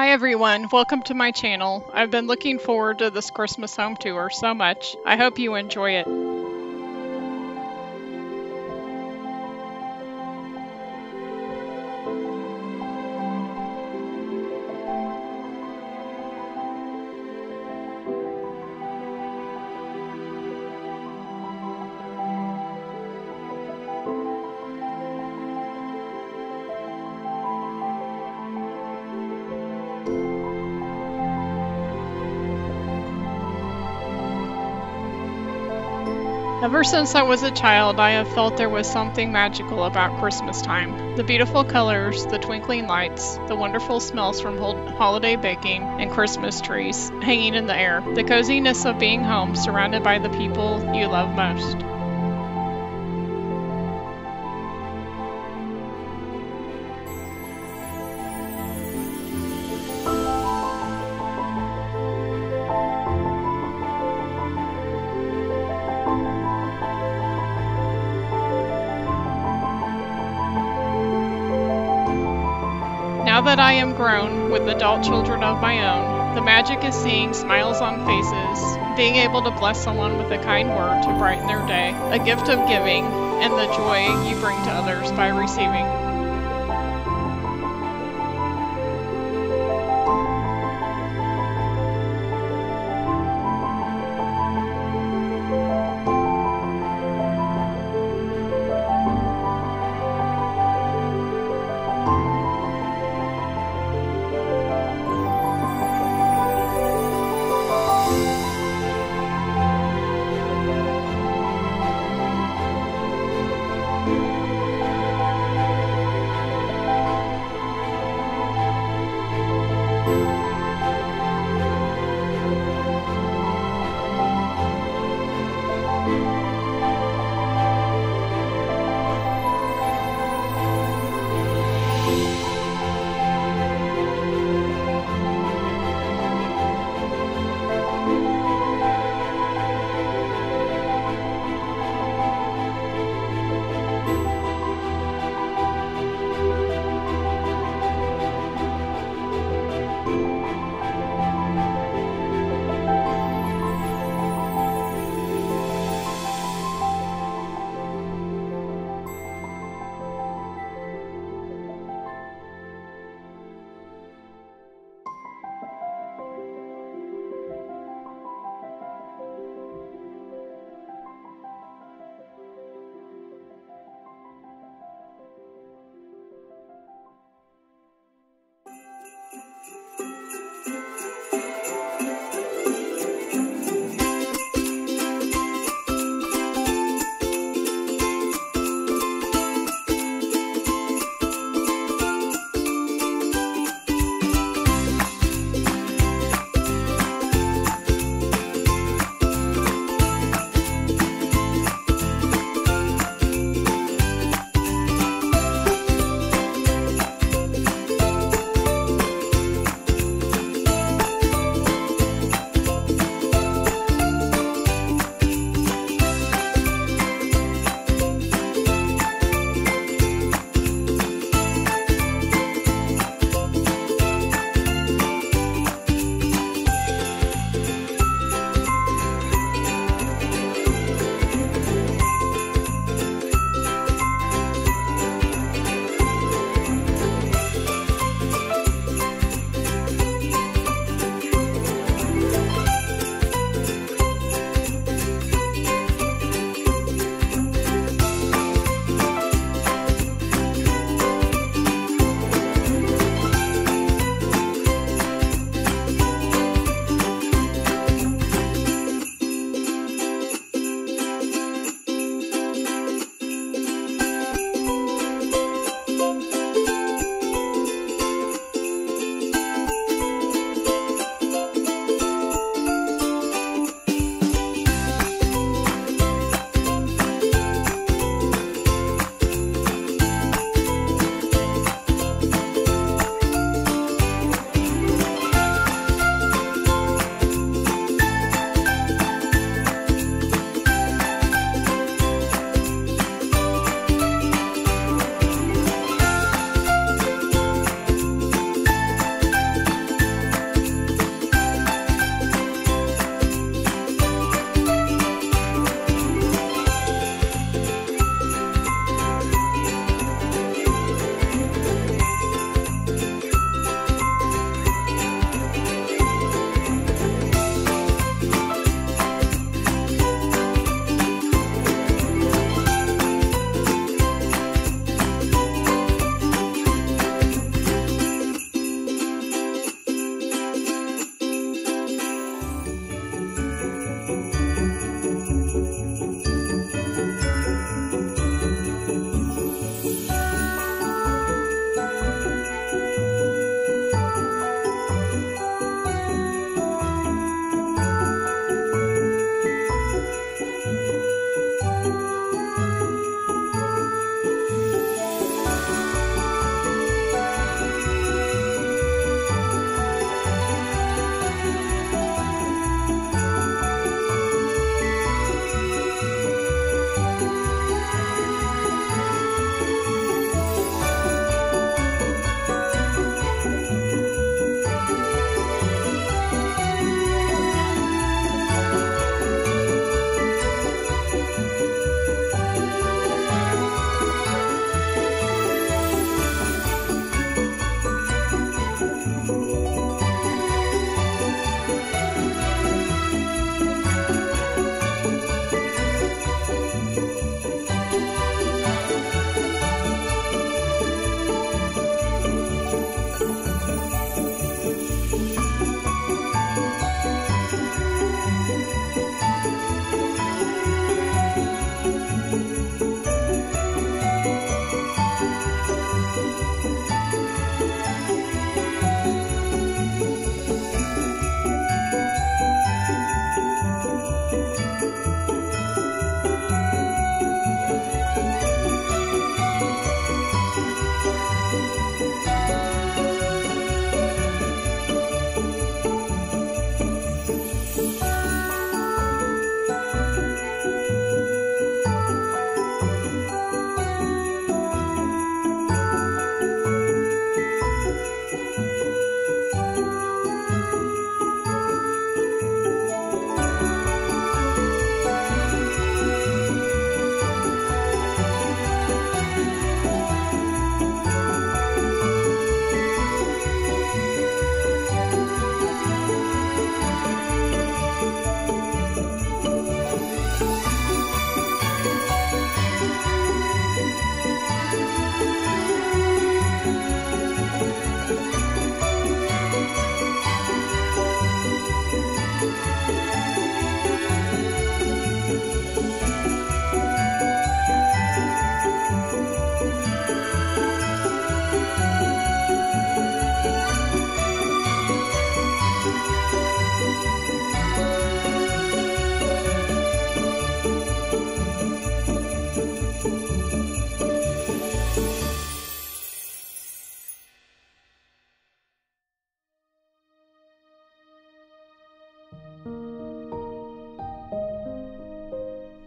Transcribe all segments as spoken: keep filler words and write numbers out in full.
Hi everyone, welcome to my channel. I've been looking forward to this Christmas home tour so much. I hope you enjoy it. Ever since I was a child, I have felt there was something magical about Christmas time. The beautiful colors, the twinkling lights, the wonderful smells from holiday baking and Christmas trees hanging in the air, the coziness of being home surrounded by the people you love most. Now that I am grown with adult children of my own, the magic is seeing smiles on faces, being able to bless someone with a kind word to brighten their day, a gift of giving, and the joy you bring to others by receiving.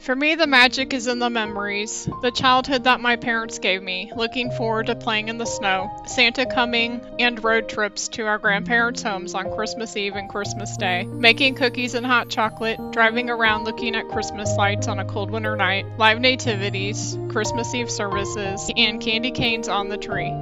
For me, the magic is in the memories, the childhood that my parents gave me, looking forward to playing in the snow, Santa coming, and road trips to our grandparents' homes on Christmas Eve and Christmas Day, making cookies and hot chocolate, driving around looking at Christmas lights on a cold winter night, live nativities, Christmas Eve services, and candy canes on the tree.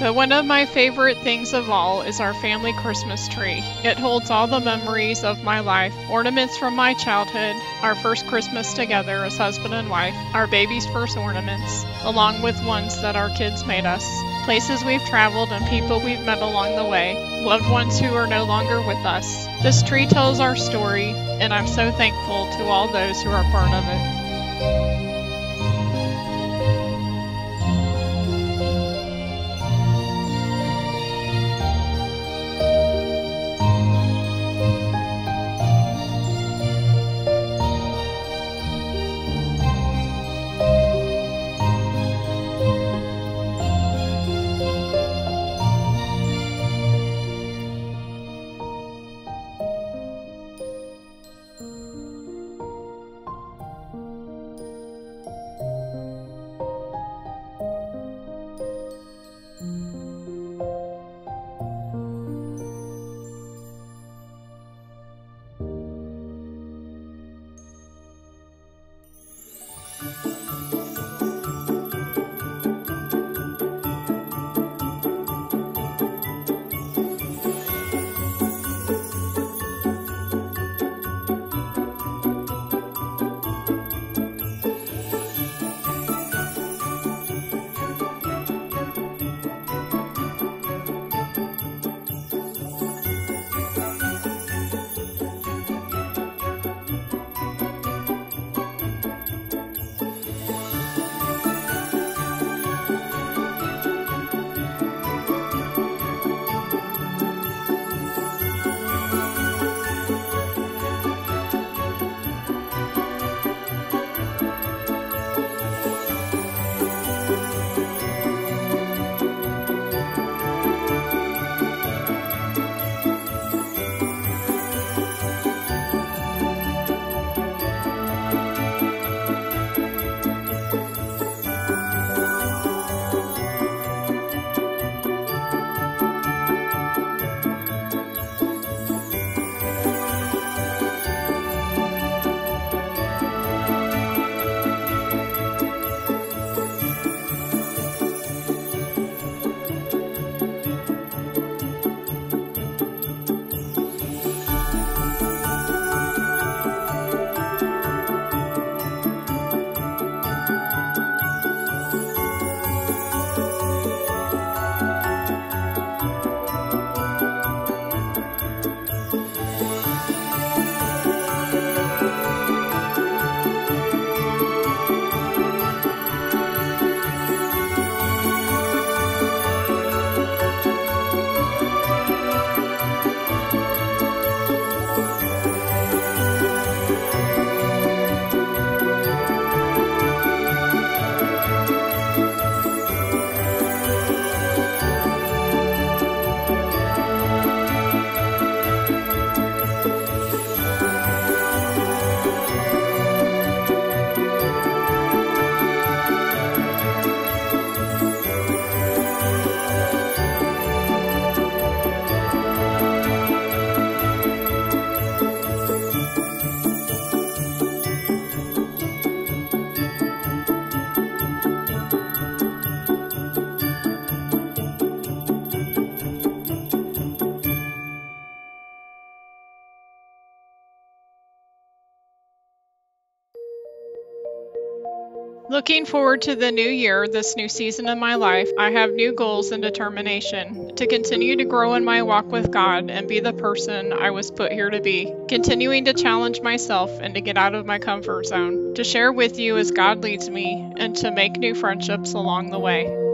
But one of my favorite things of all is our family Christmas tree. It holds all the memories of my life, ornaments from my childhood, our first Christmas together as husband and wife, our baby's first ornaments, along with ones that our kids made us, places we've traveled and people we've met along the way, loved ones who are no longer with us. This tree tells our story, and I'm so thankful to all those who are part of it. Looking forward to the new year, this new season of my life, I have new goals and determination to continue to grow in my walk with God and be the person I was put here to be, continuing to challenge myself and to get out of my comfort zone, to share with you as God leads me, and to make new friendships along the way.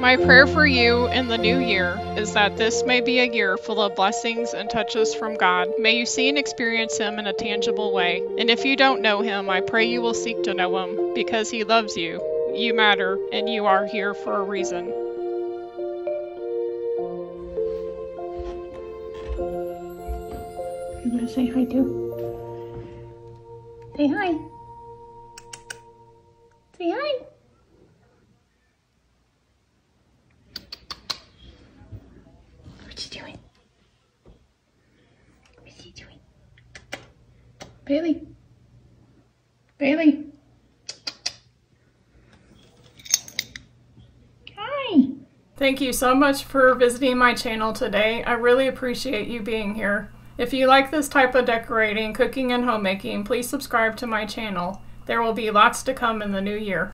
My prayer for you in the new year is that this may be a year full of blessings and touches from God. May you see and experience Him in a tangible way. And if you don't know Him, I pray you will seek to know Him, because He loves you, you matter, and you are here for a reason. I'm gonna say hi too. Say hi. Say hi. Bailey, Bailey, hi. Thank you so much for visiting my channel today. I really appreciate you being here. If you like this type of decorating, cooking, and homemaking, please subscribe to my channel. There will be lots to come in the new year.